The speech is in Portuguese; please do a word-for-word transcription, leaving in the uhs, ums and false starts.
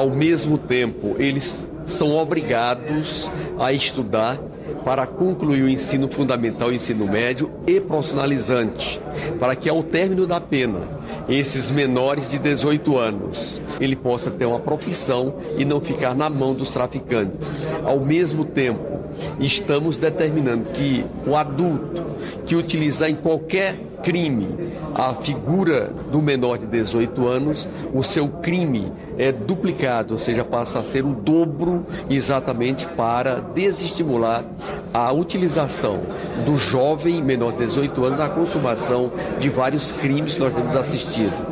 Ao mesmo tempo, eles são obrigados a estudar para concluir o ensino fundamental, o ensino médio e profissionalizante, para que ao término da pena, esses menores de dezoito anos, ele possa ter uma profissão e não ficar na mão dos traficantes. Ao mesmo tempo, estamos determinando que o adulto que utilizar em qualquer crime a figura do menor de dezoito anos, o seu crime é duplicado, ou seja, passa a ser o dobro, exatamente para desestimular a utilização do jovem menor de dezoito anos, a consumação de vários crimes que nós temos assistido.